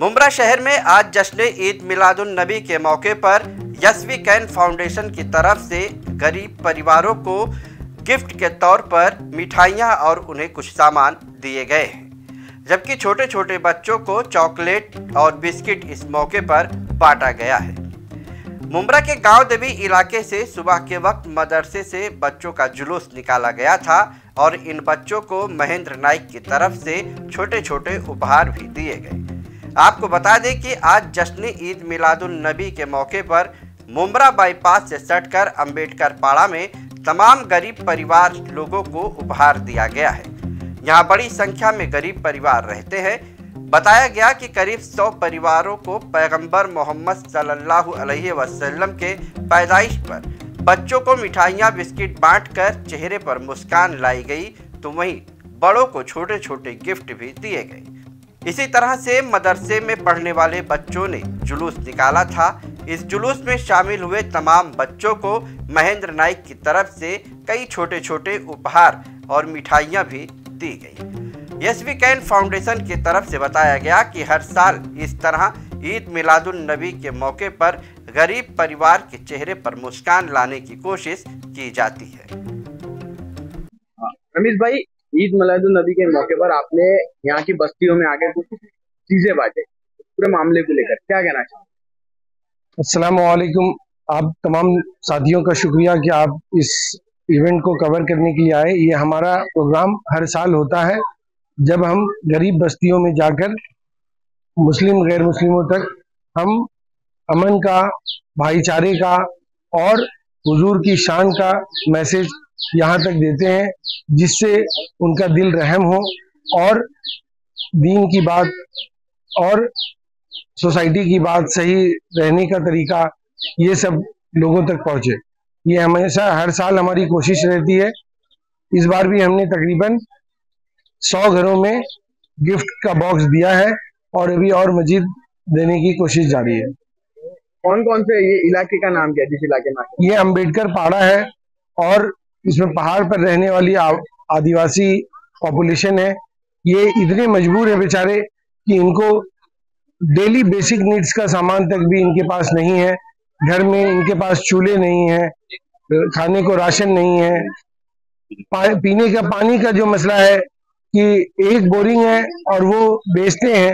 मुंब्रा शहर में आज जश्न ईद मिलादुन्नबी के मौके पर यस वी कैन फाउंडेशन की तरफ से गरीब परिवारों को गिफ्ट के तौर पर मिठाइयाँ और उन्हें कुछ सामान दिए गए, जबकि छोटे छोटे बच्चों को चॉकलेट और बिस्किट इस मौके पर बांटा गया है। मुंब्रा के गांव देवी इलाके से सुबह के वक्त मदरसे से बच्चों का जुलूस निकाला गया था और इन बच्चों को महेंद्र नाइक की तरफ से छोटे छोटे उपहार भी दिए गए। आपको बता दें कि आज जश्न ईद मिलादुन्नबी के मौके पर मुंब्रा बाईपास से सटकर अंबेडकर पाड़ा में तमाम गरीब परिवार लोगों को उपहार दिया गया है। यहाँ बड़ी संख्या में गरीब परिवार रहते हैं। बताया गया कि करीब 100 परिवारों को पैगंबर मोहम्मद सल्लल्लाहु अलैहि वसल्लम के पैदाइश पर बच्चों को मिठाइयाँ बिस्किट बांटकर चेहरे पर मुस्कान लाई गई, तो वहीं बड़ों को छोटे छोटे गिफ्ट भी दिए गए। इसी तरह से मदरसे में पढ़ने वाले बच्चों ने जुलूस निकाला था। इस जुलूस में शामिल हुए तमाम बच्चों को महेंद्र नाइक की तरफ से कई छोटे छोटे उपहार और मिठाइयाँ भी दी गई। यस वी कैन फाउंडेशन की तरफ से बताया गया कि हर साल इस तरह ईद मिलादुन्नबी के मौके पर गरीब परिवार के चेहरे पर मुस्कान लाने की कोशिश की जाती है। रमेश भाई, ईद मिलादुन्नबी के मौके पर आपने यहाँ की बस्तियों में आके कुछ चीजें बांटे, पूरे मामले को लेकर क्या कहना चाहिए? अस्सलामुअलैकुम। आप तमाम साथियों का शुक्रिया कि आप इस इवेंट को कवर करने के लिए आए। ये हमारा प्रोग्राम हर साल होता है जब हम गरीब बस्तियों में जाकर मुस्लिम गैर मुस्लिमों तक हम अमन का, भाईचारे का और हुजूर की शान का मैसेज यहाँ तक देते हैं, जिससे उनका दिल रहम हो और दीन की बात और सोसाइटी की बात, सही रहने का तरीका, ये सब लोगों तक पहुंचे। ये हमेशा हर साल हमारी कोशिश रहती है। इस बार भी हमने तकरीबन 100 घरों में गिफ्ट का बॉक्स दिया है और अभी और मजीद देने की कोशिश जारी है। कौन कौन से, ये इलाके का नाम क्या है जिस इलाके में? ये अम्बेडकर पाड़ा है और इसमें पहाड़ पर रहने वाली आदिवासी पॉपुलेशन है। ये इतने मजबूर है बेचारे कि इनको डेली बेसिक नीड्स का सामान तक भी इनके पास नहीं है। घर में इनके पास चूल्हे नहीं है, खाने को राशन नहीं है, पीने का पानी का जो मसला है कि एक बोरिंग है और वो बेचते हैं,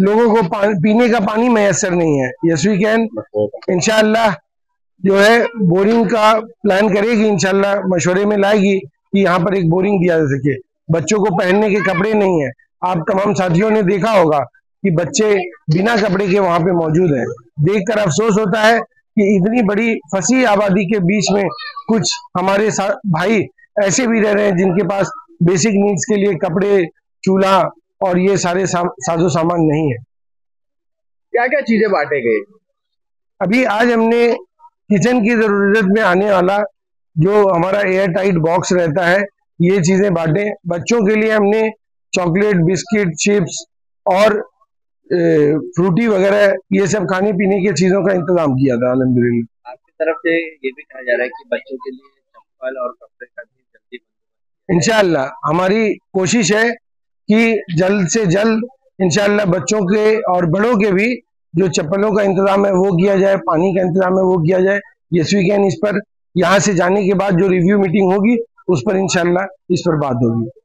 लोगों को पीने का पानी मैसर नहीं है। यस वी कैन इंशाल्लाह जो है बोरिंग का प्लान करेगी, इंशाल्लाह मशवरे में लाएगी कि यहाँ पर एक बोरिंग दिया जा सके। बच्चों को पहनने के कपड़े नहीं है। आप तमाम साथियों ने देखा होगा कि बच्चे बिना कपड़े के वहां पे मौजूद हैं। देखकर अफसोस होता है कि इतनी बड़ी फसी आबादी के बीच में कुछ हमारे भाई ऐसे भी रह रहे हैं जिनके पास बेसिक नीड्स के लिए कपड़े, चूल्हा और ये सारे साजो सामान नहीं है। क्या क्या चीजें बांटे गए? अभी आज हमने किचन की जरूरत में आने वाला जो हमारा एयर टाइट बॉक्स रहता है, ये चीजें बांटे। बच्चों के लिए हमने चॉकलेट, बिस्किट, चिप्स और फ्रूटी वगैरह ये सब खाने पीने की चीजों का इंतजाम किया था। अल्हम्दुलिल्लाह। आपकी तरफ से ये भी कहा जा रहा है कि बच्चों के लिए चप्पल और कपड़े का भी जल्दी, इंशाल्लाह हमारी कोशिश है कि जल्द से जल्द इंशाल्लाह बच्चों के और बड़ों के भी जो चप्पलों का इंतजाम है वो किया जाए, पानी का इंतजाम है वो किया जाए। यस वी कैन इस पर यहाँ से जाने के बाद जो रिव्यू मीटिंग होगी उस पर इंशाल्लाह इस पर बात होगी।